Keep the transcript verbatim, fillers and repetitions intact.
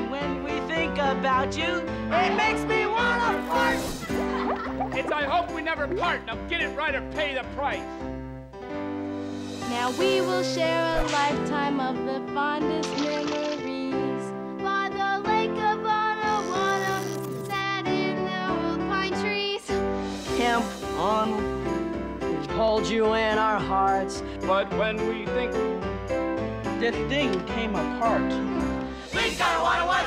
And when we think about you, it makes me want to fart. It's I hope we never part. Now get it right or pay the price. Now we will share a lifetime of the fondest memories by the lake of Anawanna, sat in the old pine trees. Camp Anawanna, we've called you in our hearts, but when we think, this thing came apart. Please go, Anawanna.